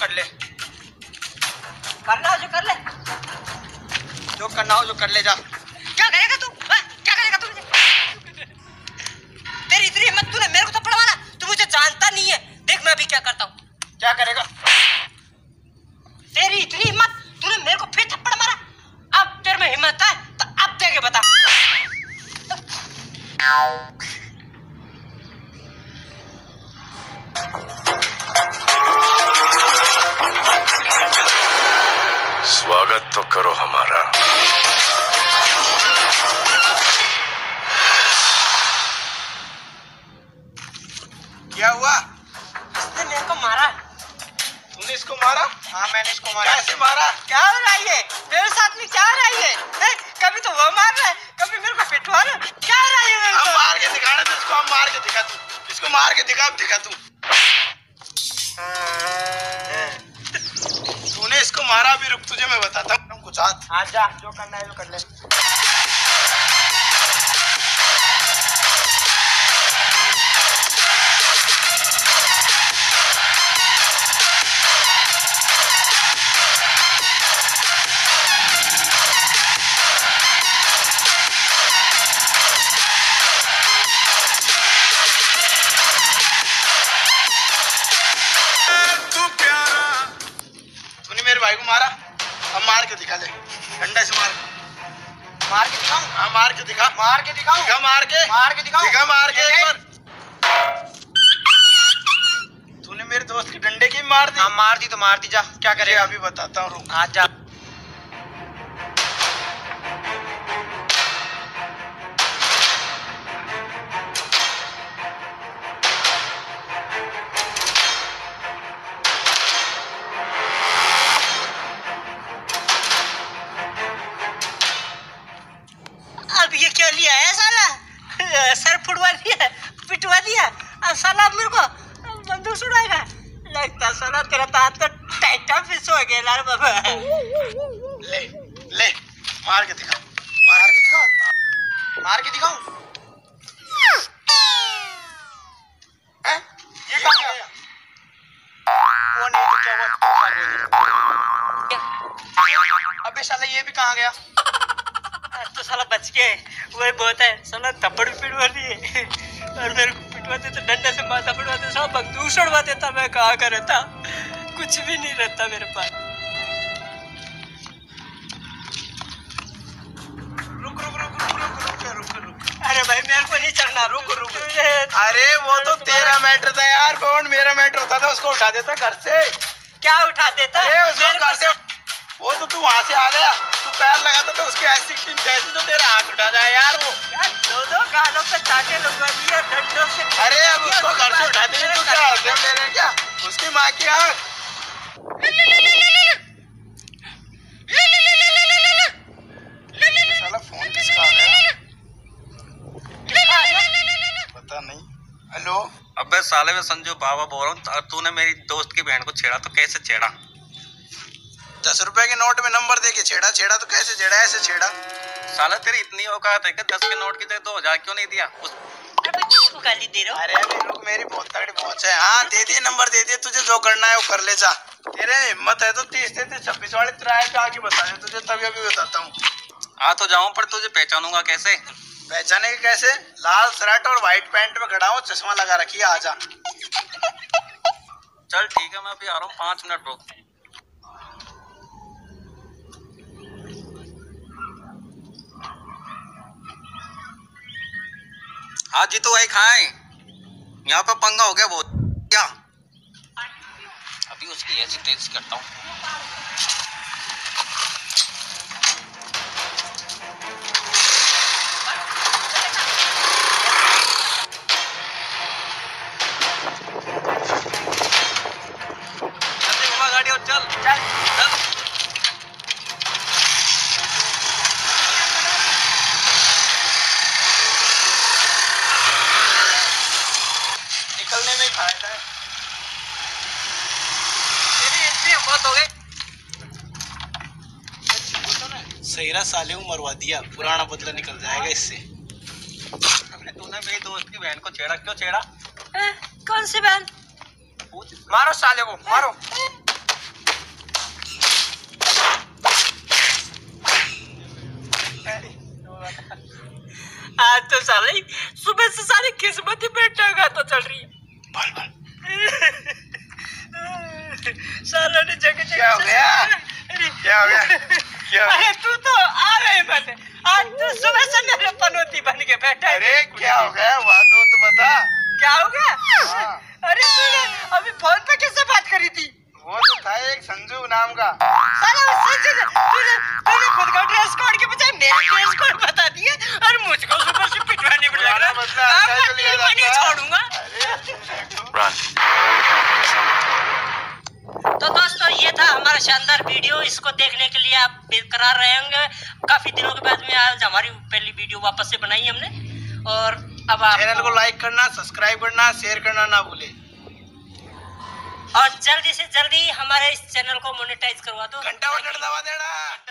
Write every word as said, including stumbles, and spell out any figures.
कर ले, करना हो जो कर ले, जो करना हो जो कर ले जा। क्या करेगा तू, क्या करेगा तू मुझे? तेरी इतनी हिम्मत, तूने मेरे को थप्पड़ मारा, तू मुझे जानता नहीं है। देख मैं अभी क्या करता हूँ। क्या करेगा? तेरी इतनी हिम्मत, तूने मेरे को फिर थप्पड़ मारा। अब तेरे में हिम्मत है तो अब दे के बता। स्वागत तो करो हमारा। क्या हुआ? इसने मेरे को मारा। तूने इसको मारा? हाँ मैंने इसको मारा। कैसे मारा? क्या हो रहा है मेरे साथ में? क्या हो रहा है? कभी तो वो मार रहा है, कभी मेरे को पिटवा रहा है। क्या हो रहा है मेरे को? हम मार के दिखा रहे थे इसको। हम मार के दिखा तू इसको, मार के दिखा दिखा तू। तूने इसको मारा भी? रुक तुझे मैं बताता हूँ। हम कुछ हाथ आ जा, जो करना है वो कर ले। भाई को मारा, अब मार के दिखा दे। डंडे से मार, मार के दिखाऊं? हाँ मार के दिखा, मार के दिखाऊं, दिखा मार के, मार के दिखाऊं, दिखा मार के। एक बार तूने मेरे दोस्त के डंडे की मार दी। हाँ मार दी तो मार दी। जा क्या करेगा अभी बताता हूँ। हाँ जा। ये क्या लिया है साला? सर फुटवा दिया, पिटवा दिया। अब साला मेरे को बंदूक छुड़ाएगा लगता। साला तेरा दांत तो टाइटा फिस हो गया यार बाबा। ले ले, मार के दिखाओ, मार के दिखाओ, मार के दिखाओ। हैं ये क्या हो गया? वो नहीं तो क्या हुआ? अबे साला ये भी कहाँ गया? तो साला बच गए, वही बहुत है। साला थप्पड़ भी पिटवा दिए और मेरे को पिटवाते तो डंडे से माथा पिटवाते, साला बंदूक छुड़वा देता। मैं कहाँ का रहता? कुछ भी नहीं रहता मेरे पास। रुक रुक रुक रुक रुक रुक रुक। अरे भाई मेरे को नहीं चढ़ना। रुक रुक। अरे वो तो तेरा मैटर था यार। कौन मेरा मैटर होता था? उसको उठा देता घर से। क्या उठा देता? घर से। वो तो तू वहाँ से आ गया, तू पैर लगाता था उसके ऐसी जैसे, तो तेरा हाथ उठा जाए यार वो। यार दो दो कानों पे चाटे लगवा दिए डंडों से। अरे अब उसको घर से उठा देंगे तो क्या हाथ मेरे? क्या उसकी माँ की आँख? साला फोन किसका आ गया? पता नहीं। हेलो। अबे साले में संजू बाबा बोल रहा हूँ। तूने मेरी दोस्त की बहन को छेड़ा तो कैसे छेड़ा? दस रुपए के नोट में नंबर देके छेड़ा। छेड़ा तो कैसे छेड़ा? ऐसे छेड़ा। साला तेरी इतनी औकात है कि दस के नोट की जगह दो हजार क्यों नहीं दिया? उस... अबे क्यों गाली दे रहा हूं? अरे अरे रुक, मेरी बहुत तगड़ी पहुंच है। हाँ दे दिए नंबर, दे दिए। तुझे जो करना है वो कर ले जा। तेरे हिम्मत है तो तीस देते छब्बीस वाले किराए पे आके बता दे। तुझे तभी अभी बताता हूँ। आ तो जाऊँ पर तुझे पहचानूंगा कैसे? पहचाने के कैसे? लाल शर्ट और व्हाइट पैंट में खड़ा हूँ, चश्मा लगा रखी। आ जा। चल ठीक है मैं अभी आ रहा हूँ, पाँच मिनट रुक। हाँ जी तो वही खाए। यहाँ पर पंगा हो गया बहुत। क्या अभी उसकी ऐसी तेज करता हूँ। गाड़ी और चल चल चल। सहीरा साले को मरवा दिया, पुराना बदला निकल जाएगा इससे। तूने मेरी दोस्त की बहन को छेड़ा, क्यों छेड़ा? कौन सी बहन? मारो साले को, मारो। आज तो साले सुबह से सारी किस्मत ही बेटा तो चल रही है। बाल बाल। साला ने जगह जगह क्या हो गया? क्या हो गया? क्या हो गया? अरे तू तो आ रही बने। आज तो सुबह से मेरा पनोती बन के बैठा है। अरे क्या हो गया? वादो तो बता। क्या हो गया? अरे तूने अभी फोन पे किससे बात करी थी? वो तो था एक संजू नाम का। साला संजू तूने तूने खुद का ड्रेस कोड के बजाय मेरा ड्रेस कोड बता दिया और मुझको सुबह से पिटवाने में लग रहा है। आप अपनी बनी छोडूंगा। तो दोस्तों ये था हमारा शानदार वीडियो। इसको देखने के लिए आप बेकरार रहेंगे। काफी दिनों के बाद में आज हमारी पहली वीडियो वापस से बनाई हमने। और अब आप चैनल को लाइक करना, सब्सक्राइब करना, शेयर करना ना भूले। और जल्दी से जल्दी हमारे इस चैनल को मोनेटाइज करवा दो। घंटा बटन दबा देना।